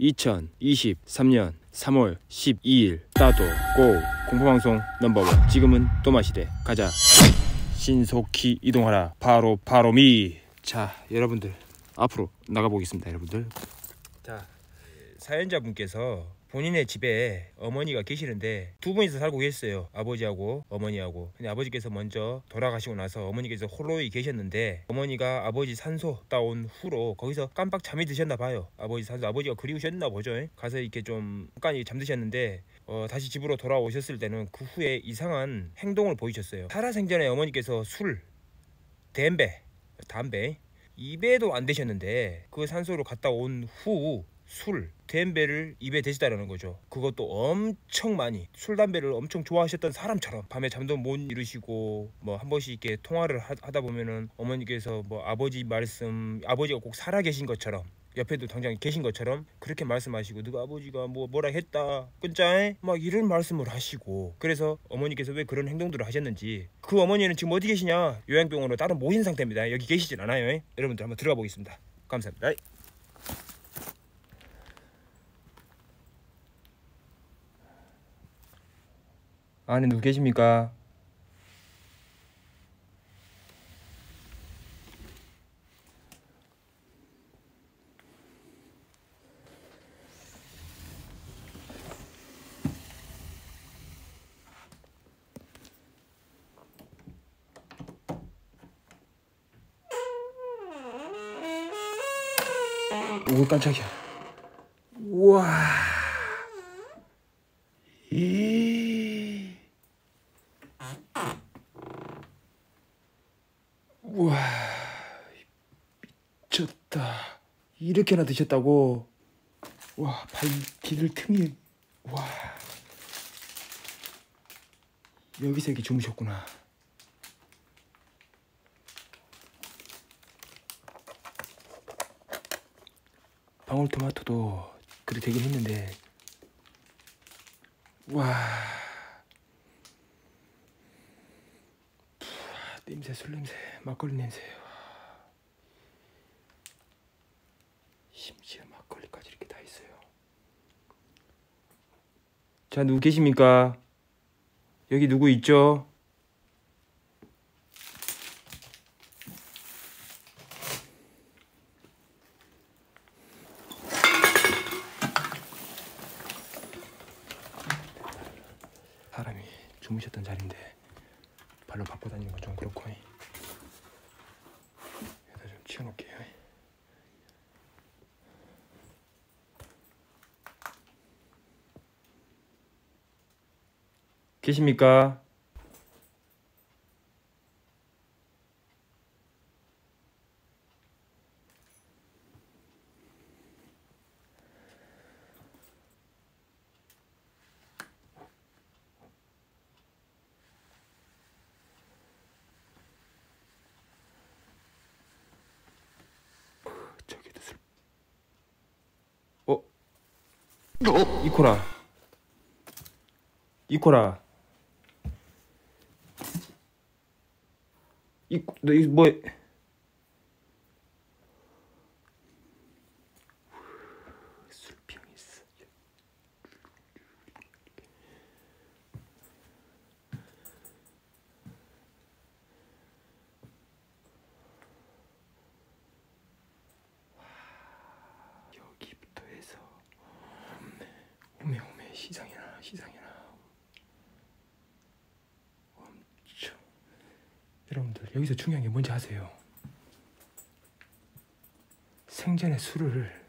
2023년 3월 12일 따도 고 공포방송 넘버원 지금은 또마시대 가자 신속히 이동하라 바로 미. 자 여러분들 앞으로 나가보겠습니다. 여러분들 자 사연자분께서 본인의 집에 어머니가 계시는데 두 분이서 살고 계셨어요. 아버지하고 어머니하고. 근데 아버지께서 먼저 돌아가시고 나서 어머니께서 홀로 계셨는데 어머니가 아버지 산소 따온 후로 거기서 깜빡 잠이 드셨나 봐요. 아버지 산소 아버지가 그리우셨나 보죠. 가서 이렇게 좀 잠깐 잠드셨는데 다시 집으로 돌아오셨을 때는 그 후에 이상한 행동을 보이셨어요. 살아생전에 어머니께서 술, 담배 2배도 안 되셨는데 그 산소로 갔다 온 후 술, 담배를 입에 대시다라는 거죠. 그것도 엄청 많이. 술, 담배를 엄청 좋아하셨던 사람처럼 밤에 잠도 못 이루시고 뭐 한 번씩 이렇게 통화를 하다 보면은 어머니께서 뭐 아버지 말씀, 아버지가 꼭 살아계신 것처럼 옆에도 당장 계신 것처럼 그렇게 말씀하시고 누가 아버지가 뭐라 했다 끊자에 막 이런 말씀을 하시고. 그래서 어머니께서 왜 그런 행동들을 하셨는지. 그 어머니는 지금 어디 계시냐? 요양병원으로 따로 모신 상태입니다. 여기 계시진 않아요. 여러분들 한번 들어가 보겠습니다. 감사합니다. 안에 누구 계십니까? 오 깜짝이야. 우와. 우와 미쳤다. 이렇게나 드셨다고. 와 발 디딜 틈이. 와 여기서 이렇게 주무셨구나. 방울토마토도 그래 되긴 했는데. 와 냄새, 술 냄새, 막걸리 냄새. 와. 심지어 막걸리까지 이렇게 다 있어요. 자 누구 계십니까? 여기 누구 있죠? 사람이 주무셨던 자리인데 발로 밟고 다니는 건 좀 그렇고 여기다 좀 치워놓을게요. 계십니까? 이코라 이코라 너 이거 뭐 술병 있어. 여기부터 해서 오메 시장이나 엄청. 여러분들 여기서 중요한 게 뭔지 아세요? 생전에 술을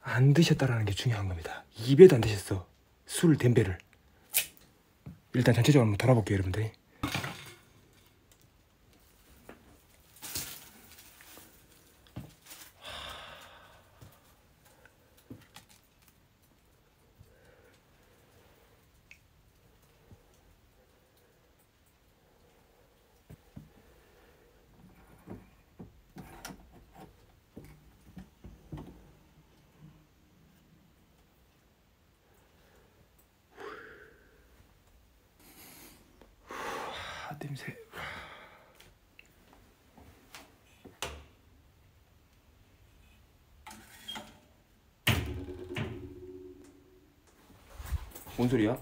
안 드셨다라는 게 중요한 겁니다. 2배도 안 드셨어. 술, 담배를. 일단 전체적으로 한번 돌아볼게요 여러분들. 냄새. 뭔 소리야?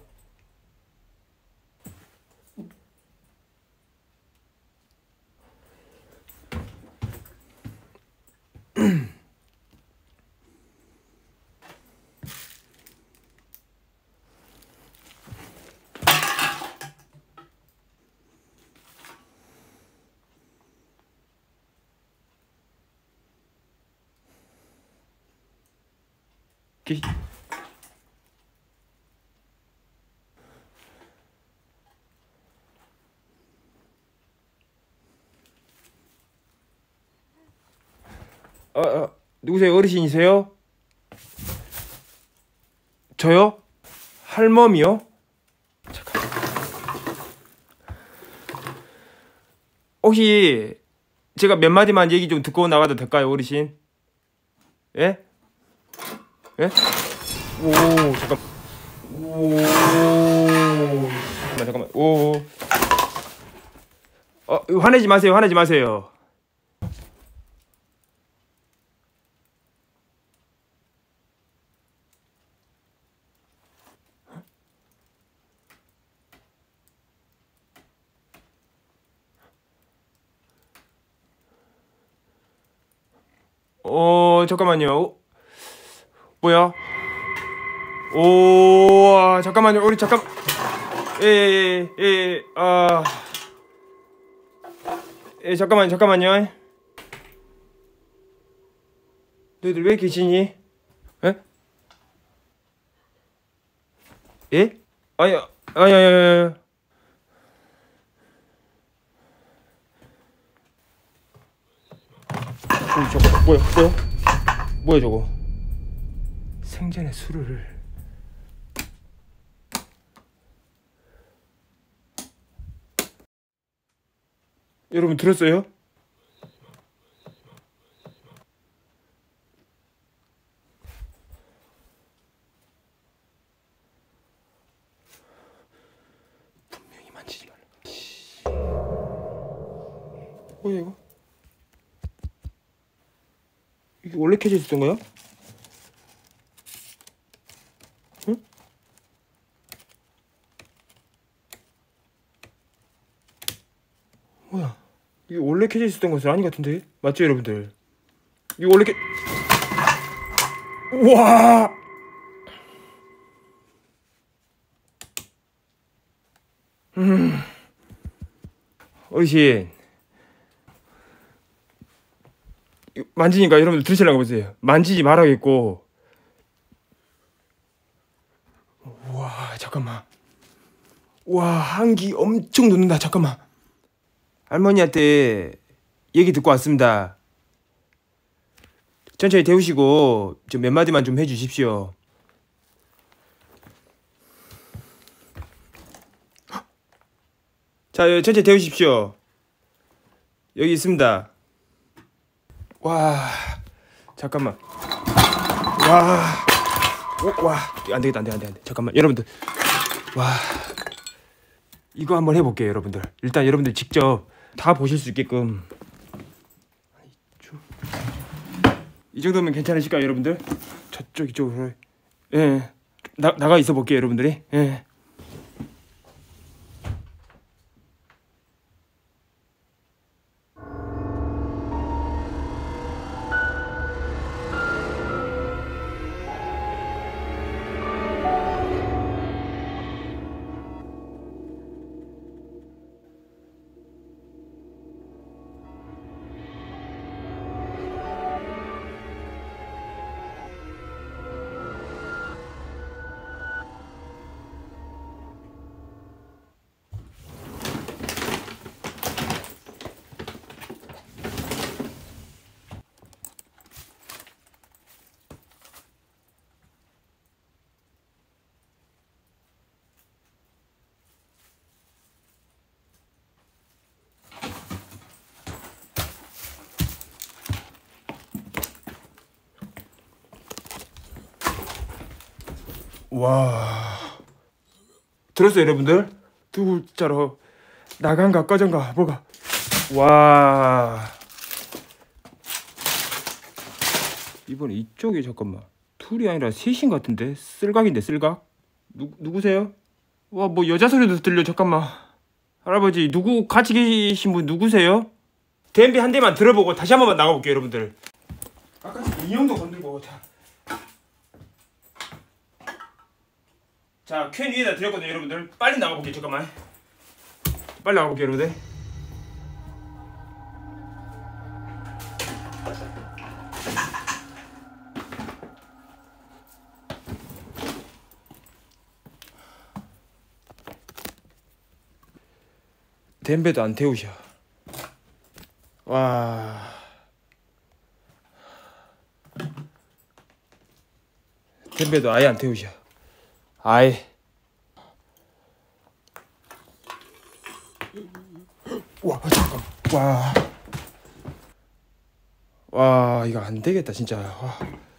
누구세요? 어르신이세요? 저요? 할멈이요? 잠깐. 혹시 제가 몇 마디만 얘기 좀 듣고 나가도 될까요, 어르신? 예? 예? 오, 잠깐. 오. 잠깐만. 오. 화내지 마세요. 화내지 마세요. 잠깐만요. 뭐야? 오, 아, 잠깐만요. 우리 잠깐. 잠깐만요. 너희들 왜 계시니? 에? 예? 아니. 저거 뭐야 저거? 생전에 술을 여러분 들었어요? 분명히 만지지 말라고. 뭐야 이거? 이게 원래 켜져 있었던 거야? 응? 뭐야? 이게 원래 켜져 있었던 것은 아닌 것 같은데? 맞죠, 여러분들? 이게 원래 우와! 어르신. 만지니까 여러분들 들으시려고 보세요. 만지지 말아야겠고. 우와, 잠깐만. 우와, 한기 엄청 돋는다. 잠깐만. 할머니한테 얘기 듣고 왔습니다. 천천히 데우시고 좀 몇 마디만 좀 해주십시오. 자, 천천히 데우십시오. 여기 있습니다. 와, 잠깐만. 와, 안되겠다, 안돼. 잠깐만, 여러분들. 와, 이거 한번 해볼게요, 여러분들. 일단 여러분들 직접 다 보실 수 있게끔. 이 정도면 괜찮으실까요, 여러분들? 저쪽, 이쪽으로. 예, 나가 있어 볼게요, 여러분들이. 예. 와, 들었어요, 여러분들? 두 글자로 나간가 꺼진가 뭐가. 와, 이번에 이쪽에 잠깐만 둘이 아니라 셋인 것 같은데. 쓸각인데 쓸각? 누구세요? 와, 뭐 여자 소리도 들려. 잠깐만. 할아버지, 누구 같이 계신 분 누구세요? DMB 한 대만 들어보고 다시 한 번만 나가볼게요, 여러분들. 아까 인형도 건들고 자, 캔 위에다 드렸거든요, 여러분들. 빨리 나가볼게요, 잠깐만. 빨리 나가볼게요, 여러분들. 댐베도 안 태우셔. 와, 댐베도 아예 안 태우셔. 아예. 와, 잠깐. 와, 이거 안 되겠다 진짜. 와.